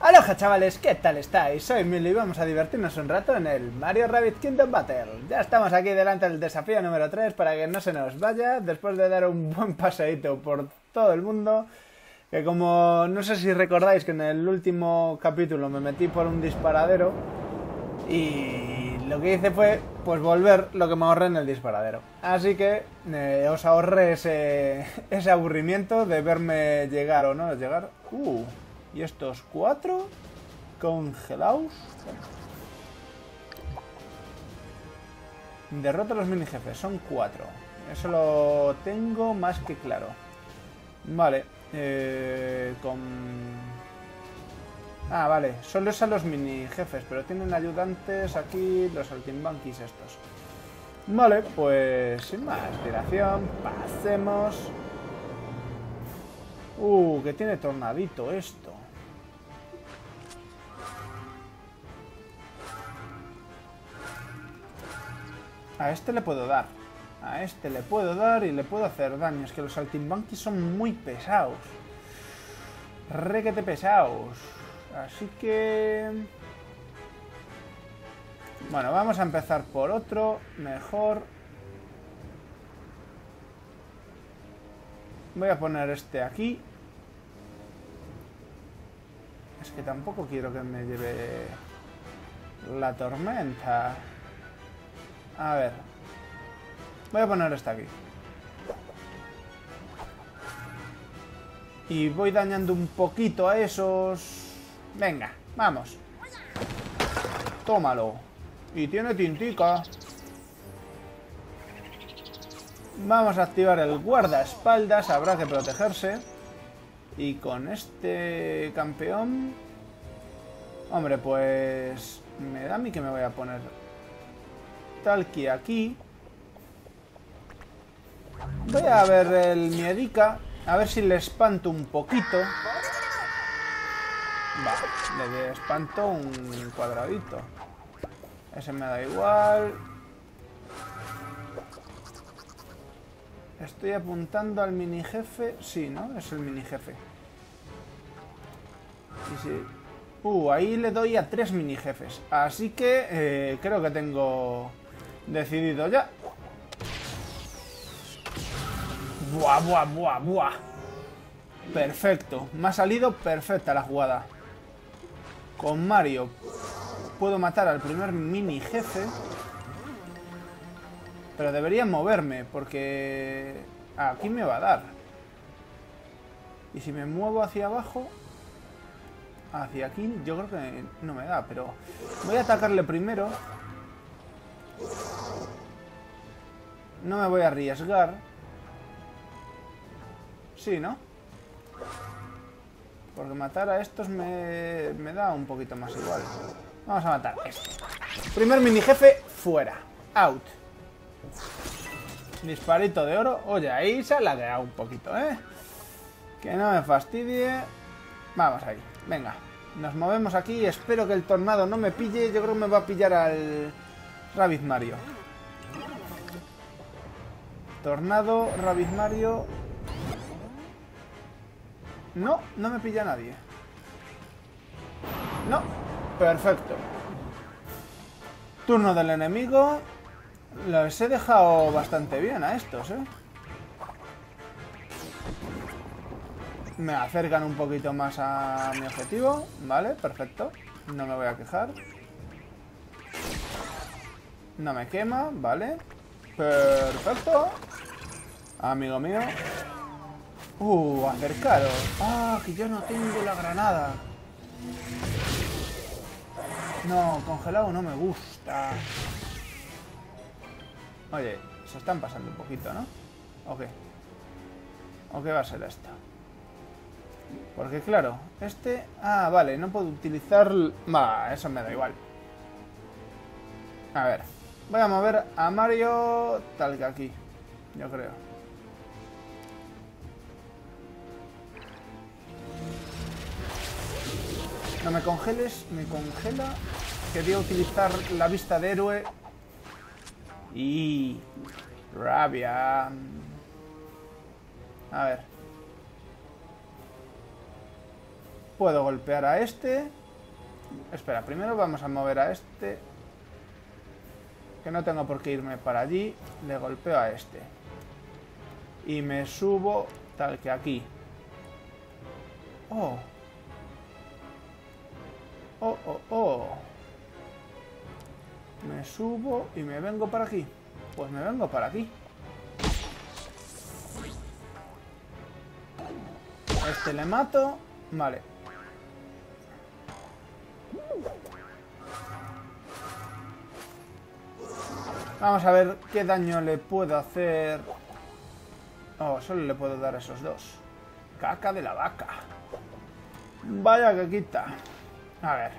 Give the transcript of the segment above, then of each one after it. Aloha chavales, ¿qué tal estáis? Soy Milo y vamos a divertirnos un rato en el Mario Rabbids Kingdom Battle. Ya estamos aquí delante del desafío número 3 para que no se nos vaya, después de dar un buen paseíto por todo el mundo. Que como no sé si recordáis que en el último capítulo me metí por un disparadero y lo que hice fue pues volver lo que me ahorré en el disparadero. Así que os ahorré ese aburrimiento de verme llegar o no llegar. Y estos cuatro congelados. Derrota a los mini jefes, son 4. Eso lo tengo más que claro. Vale, vale, solo es a los mini jefes, pero tienen ayudantes aquí los altimbanquis estos. Vale, pues sin más dilación, pasemos. Que tiene tornadito esto. A este le puedo dar. A este le puedo dar y le puedo hacer daño. Es que los saltimbanquis son muy pesados. Requete pesados. Así que... bueno, vamos a empezar por otro. Mejor. Voy a poner este aquí. Es que tampoco quiero que me lleve la tormenta. A ver. Voy a poner esta aquí. Y voy dañando un poquito a esos. Venga, vamos. Tómalo. Y tiene tintica. Vamos a activar el guardaespaldas. Habrá que protegerse. Y con este campeón... hombre, pues... me da a mí que me voy a poner... Talki aquí. Voy a ver el Miedica. A ver si le espanto un poquito. Vale, le espanto un cuadradito. Ese me da igual. Estoy apuntando al mini jefe. Sí, ¿no? Es el mini jefe. Y sí. Ahí le doy a 3 mini jefes. Así que creo que tengo decidido ya. Buah, buah, buah, buah. Perfecto. Me ha salido perfecta la jugada. Con Mario puedo matar al primer mini jefe. Pero debería moverme, porque aquí me va a dar. Y si me muevo hacia abajo, hacia aquí, yo creo que no me da, pero voy a atacarle primero. No me voy a arriesgar. Sí, ¿no? Porque matar a estos me da un poquito más igual. Vamos a matar a este. Primer mini jefe fuera. Out. Disparito de oro. Oye, ahí se ha ladeado un poquito, ¿eh? Que no me fastidie. Vamos ahí, venga. Nos movemos aquí, espero que el tornado no me pille. Yo creo que me va a pillar al Rabbids Mario. Tornado, Rabbids Mario. No, no me pilla nadie. No, perfecto. Turno del enemigo. Los he dejado bastante bien a estos, ¿eh? Me acercan un poquito más a mi objetivo. Vale, perfecto. No me voy a quejar. No me quema, vale. Perfecto. Amigo mío. Acercaros. Ah, que yo no tengo la granada. No, congelado no me gusta. Oye, se están pasando un poquito, ¿no? ¿O qué? ¿O qué va a ser esto? Porque claro, este... ah, vale, no puedo utilizar... bah, eso me da igual. A ver, voy a mover a Mario tal que aquí, yo creo. No me congeles, me congela. Quería utilizar la vista de héroe. Y... rabia. A ver. Puedo golpear a este. Espera, primero vamos a mover a este, que no tengo por qué irme para allí. Le golpeo a este y me subo tal que aquí. Oh. Oh, oh, oh. Me subo y me vengo para aquí. Pues me vengo para aquí. Este le mato. Vale. Vamos a ver qué daño le puedo hacer. Oh, solo le puedo dar a esos dos. Caca de la vaca. Vaya que quita. A ver.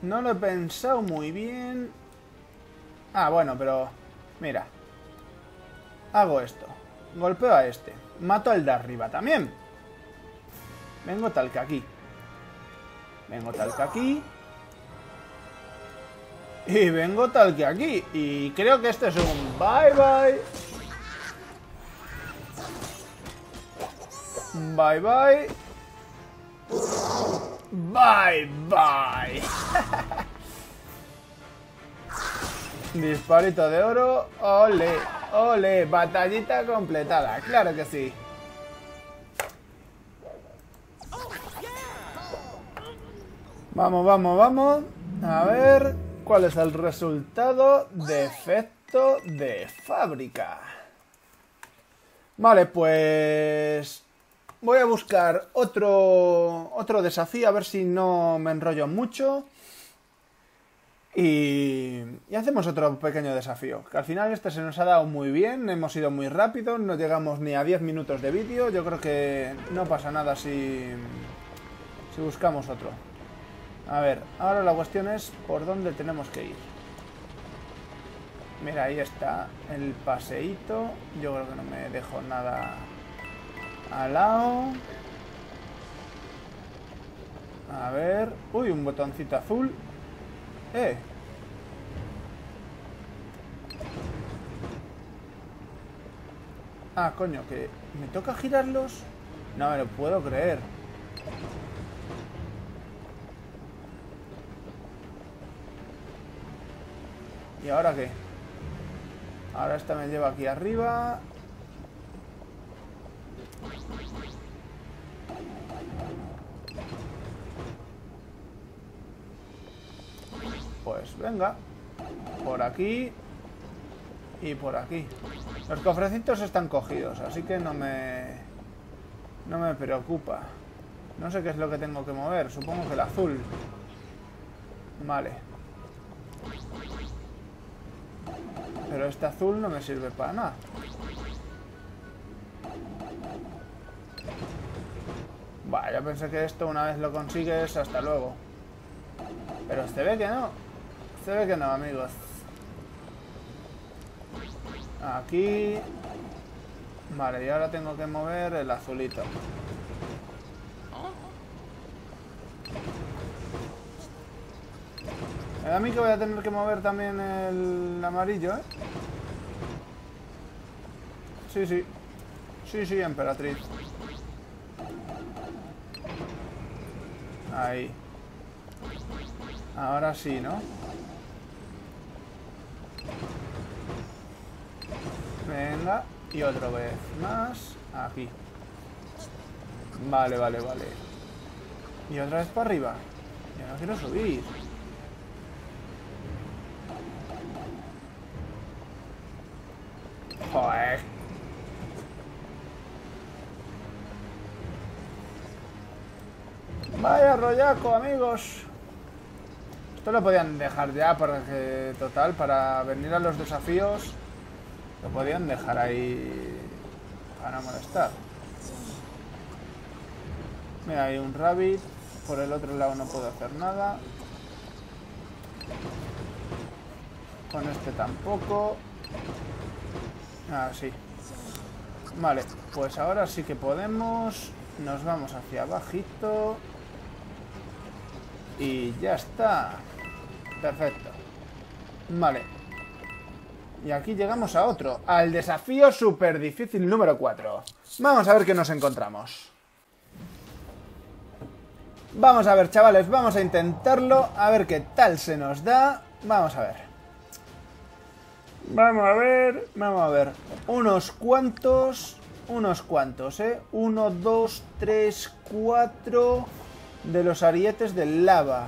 No lo he pensado muy bien. Ah, bueno, pero... Mira. Hago esto. Golpeo a este. Mato al de arriba también. Vengo tal que aquí. Vengo tal que aquí. Y vengo tal que aquí. Y creo que este es un bye bye. Bye bye. Bye bye. Disparito de oro. Ole, ole. Batallita completada. Claro que sí. Vamos, vamos, vamos. A ver cuál es el resultado. Defecto de fábrica. Vale, pues... Voy a buscar otro desafío, a ver si no me enrollo mucho. Y hacemos otro pequeño desafío, que al final este se nos ha dado muy bien, hemos ido muy rápido, no llegamos ni a 10 minutos de vídeo. Yo creo que no pasa nada si buscamos otro. A ver, ahora la cuestión es por dónde tenemos que ir. Mira, ahí está el paseíto. Yo creo que no me dejo nada... Al lado. A ver. Uy, un botoncito azul. Ah, coño, que me toca girarlos. No me lo puedo creer. ¿Y ahora qué? Ahora esta me lleva aquí arriba. Pues venga, por aquí y por aquí. Los cofrecitos están cogidos, así que no me preocupa. No sé qué es lo que tengo que mover, supongo que el azul. Vale. Pero este azul no me sirve para nada. Vaya, yo pensé que esto una vez lo consigues, hasta luego. Pero se ve que no. Se ve que no, amigos. Aquí. Vale, y ahora tengo que mover el azulito. Me da a mí que voy a tener que mover también el amarillo, ¿eh? Sí, sí. Sí, sí, emperatriz. Ahí. Ahora sí, ¿no? Venga, y otra vez más. Aquí. Vale, vale, vale. Y otra vez para arriba. Yo no quiero subir. Joder. Vaya rollaco, amigos. Esto lo podían dejar ya, porque total, para venir a los desafíos lo podían dejar ahí para no molestar. Mira, hay un rabbit. Por el otro lado no puedo hacer nada. Con este tampoco. Ah, sí. Vale, pues ahora sí que podemos. Nos vamos hacia abajito. Y ya está. Perfecto. Vale. Y aquí llegamos a otro, al desafío súper difícil número 4. Vamos a ver qué nos encontramos. Vamos a ver, chavales, vamos a intentarlo, a ver qué tal se nos da. Vamos a ver. Vamos a ver, vamos a ver. Unos cuantos, ¿eh? 1, 2, 3, 4 de los arietes de lava.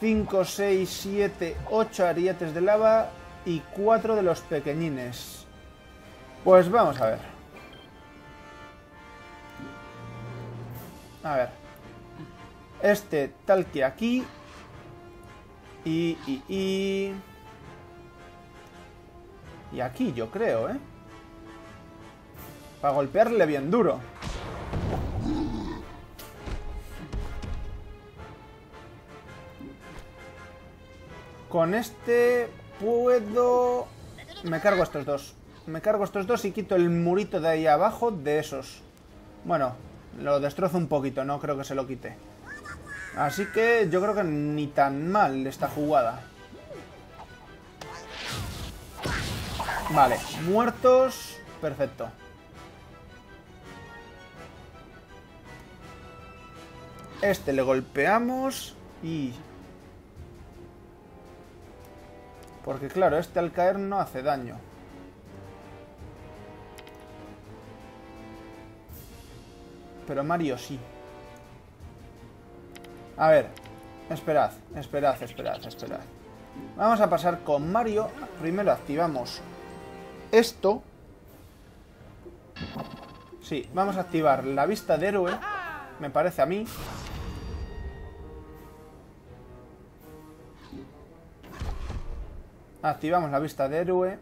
5, 6, 7, 8 arietes de lava. Y 4 de los pequeñines. Pues vamos a ver. A ver. Este tal que aquí. Y aquí yo creo, ¿eh? Para golpearle bien duro. Con este... puedo... me cargo estos dos. Me cargo estos dos y quito el murito de ahí abajo de esos. Bueno, lo destrozo un poquito, no creo que se lo quite. Así que yo creo que ni tan mal esta jugada. Vale, muertos. Perfecto. Este le golpeamos y... porque claro, este al caer no hace daño. Pero Mario sí. A ver, esperad. Vamos a pasar con Mario. Primero activamos esto. Sí, vamos a activar la vista de héroe, me parece a mí. Activamos la vista de héroe.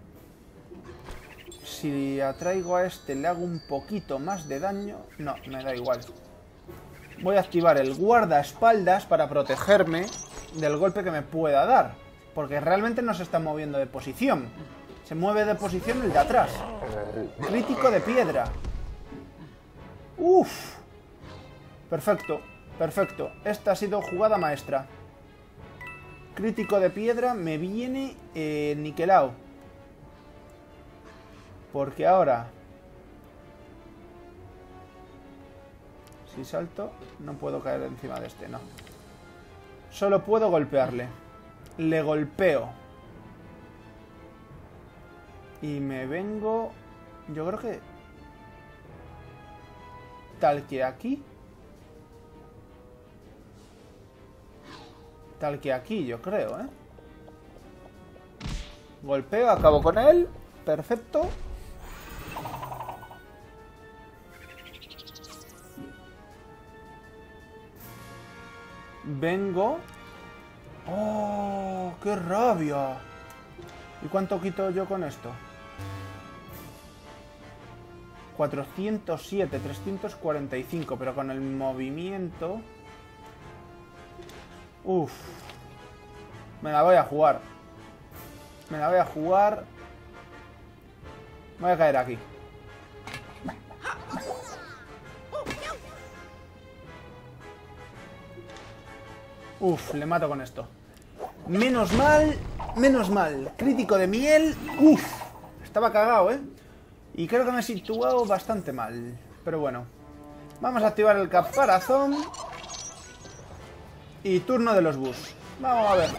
Si atraigo a este le hago un poquito más de daño. No, me da igual. Voy a activar el guardaespaldas para protegerme del golpe que me pueda dar. Porque realmente no se está moviendo de posición. Se mueve de posición el de atrás. Crítico de piedra. ¡Uf! Perfecto, perfecto. Esta ha sido jugada maestra. Crítico de piedra me viene niquelado. Porque ahora... si salto, no puedo caer encima de este, no. Solo puedo golpearle. Le golpeo. Y me vengo... yo creo que... tal que aquí... tal que aquí, yo creo, ¿eh? Golpeo, acabo con él. Perfecto. Vengo. ¡Oh! ¡Qué rabia! ¿Y cuánto quito yo con esto? 407, 345. Pero con el movimiento... uf, me la voy a jugar. Me la voy a jugar. Voy a caer aquí. Uf, le mato con esto. Menos mal, menos mal. Crítico de miel. Uf, estaba cagado, ¿eh? Y creo que me he situado bastante mal. Pero bueno. Vamos a activar el caparazón. Y turno de los bus. Vamos a ver.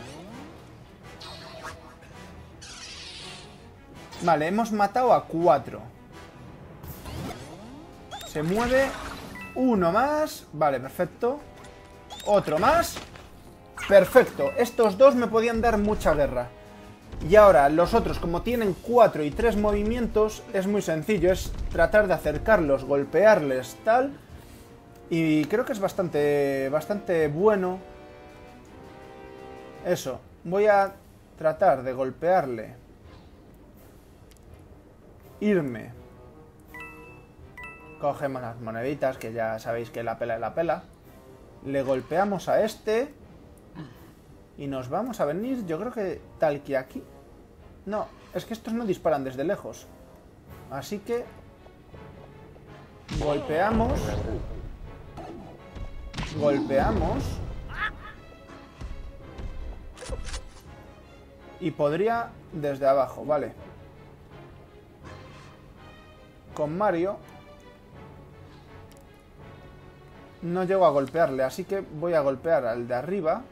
Vale, hemos matado a 4. Se mueve. Uno más. Vale, perfecto. Otro más. Perfecto. Estos dos me podían dar mucha guerra. Y ahora, los otros, como tienen 4 y 3 movimientos, es muy sencillo. Es tratar de acercarlos, golpearles, tal. Y creo que es bastante bueno. Eso, voy a tratar de golpearle. Irme. Cogemos las moneditas, que ya sabéis que la pela es la pela. Le golpeamos a este. Y nos vamos a venir, yo creo que tal que aquí. No, es que estos no disparan desde lejos. Así que... golpeamos. Golpeamos. Y podría desde abajo, vale. Con Mario no llego a golpearle, así que voy a golpear al de arriba.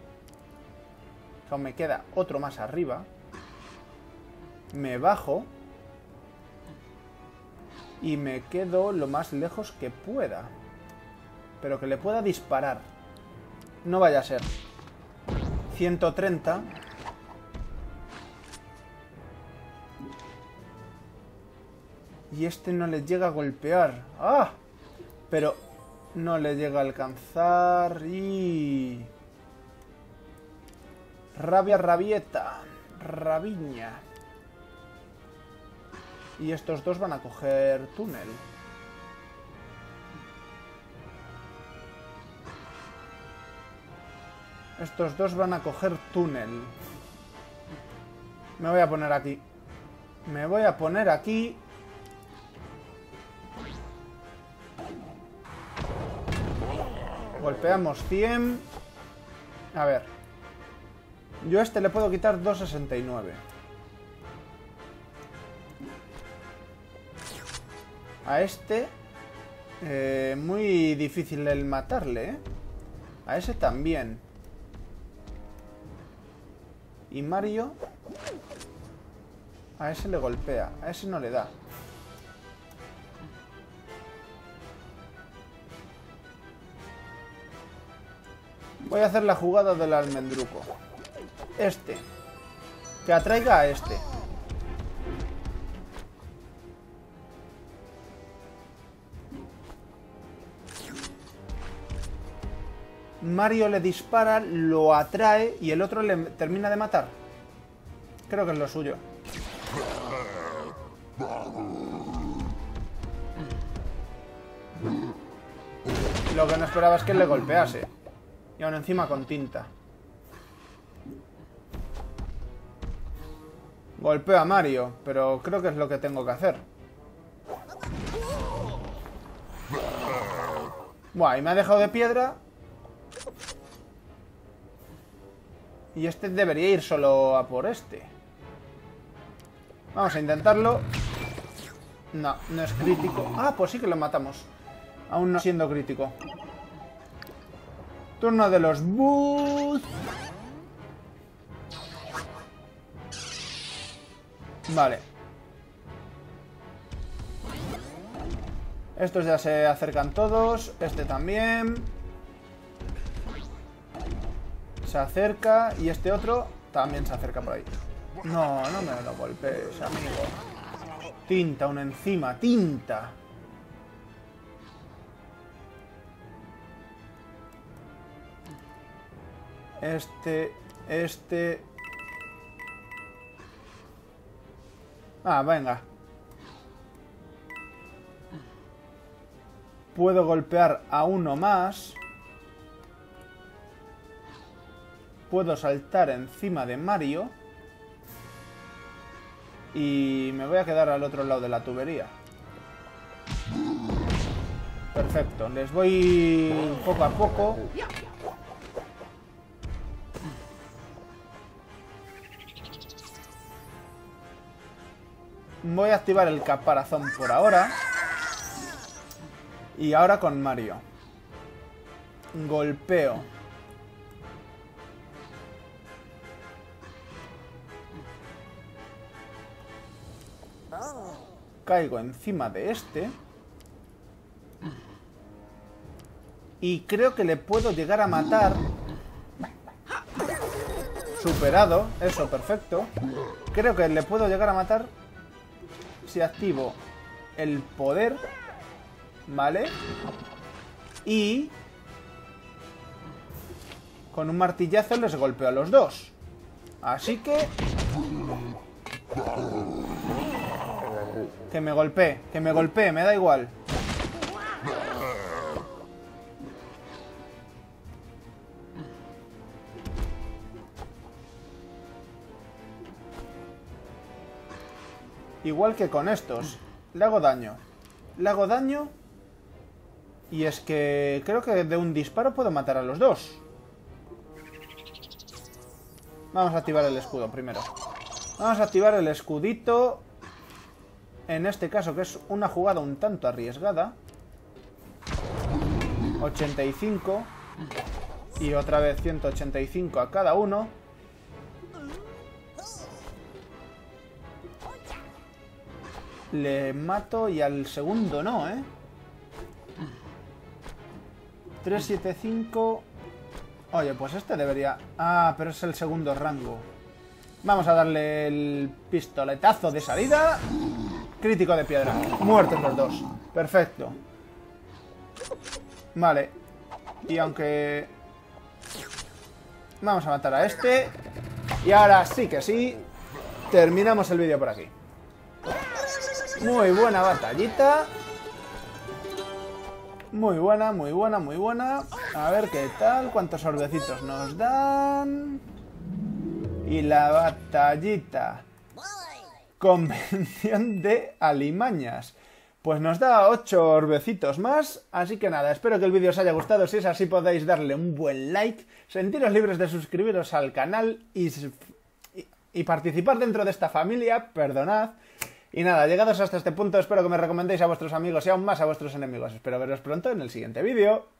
Aún me queda otro más arriba. Me bajo. Y me quedo lo más lejos que pueda. Pero que le pueda disparar. No vaya a ser. 130. Y este no le llega a golpear. ¡Ah! Pero no le llega a alcanzar. Y... rabia, rabieta. Rabiña. Y estos dos van a coger túnel. Estos dos van a coger túnel. Me voy a poner aquí. Me voy a poner aquí. Golpeamos 100. A ver. Yo a este le puedo quitar 269. A este, muy difícil el matarle, ¿eh? A ese también. Y Mario, a ese le golpea, a ese no le da. Voy a hacer la jugada del almendruco. Este, que atraiga a este. Mario le dispara, lo atrae y el otro le termina de matar. Creo que es lo suyo. Lo que no esperaba es que le golpease. Y aún encima con tinta. Golpeo a Mario, pero creo que es lo que tengo que hacer. Buah, y me ha dejado de piedra. Y este debería ir solo a por este. Vamos a intentarlo. No, no es crítico. Ah, pues sí que lo matamos. Aún no siendo crítico. Turno de los bus. Vale. Estos ya se acercan todos. Este también. Se acerca y este otro también se acerca por ahí. No, no me lo golpees, amigo. Tinta, una encima, tinta. Este. Ah, venga. Puedo golpear a uno más. Puedo saltar encima de Mario. Y me voy a quedar al otro lado de la tubería. Perfecto. Les voy poco a poco. Voy a activar el caparazón por ahora. Y ahora con Mario. Golpeo. Caigo encima de este. Y creo que le puedo llegar a matar. Superado. Eso, perfecto. Creo que le puedo llegar a matar si activo el poder. Vale. Y con un martillazo les golpeo a los dos. Así que... que me golpee, me da igual. Igual que con estos. Le hago daño. Le hago daño. Y es que creo que de un disparo puedo matar a los dos. Vamos a activar el escudo primero. Vamos a activar el escudito. En este caso, que es una jugada un tanto arriesgada. 85. Y otra vez 185 a cada uno. Le mato y al segundo no, ¿eh? 375. Oye, pues este debería... Ah, pero es el segundo rango. Vamos a darle el pistoletazo de salida. Crítico de piedra. Muertos los dos. Perfecto. Vale. Y aunque... Vamos a matar a este. Y ahora sí que sí. Terminamos el vídeo por aquí. Muy buena batallita. Muy buena, muy buena, muy buena. A ver qué tal, cuántos sorbecitos nos dan. Y la batallita. Convención de Alimañas. Pues nos da 8 orbecitos más. Así que nada, espero que el vídeo os haya gustado. Si es así podéis darle un buen like. Sentiros libres de suscribiros al canal. Y participar dentro de esta familia. Perdonad. Y nada, llegados hasta este punto, espero que me recomendéis a vuestros amigos y aún más a vuestros enemigos. Espero veros pronto en el siguiente vídeo.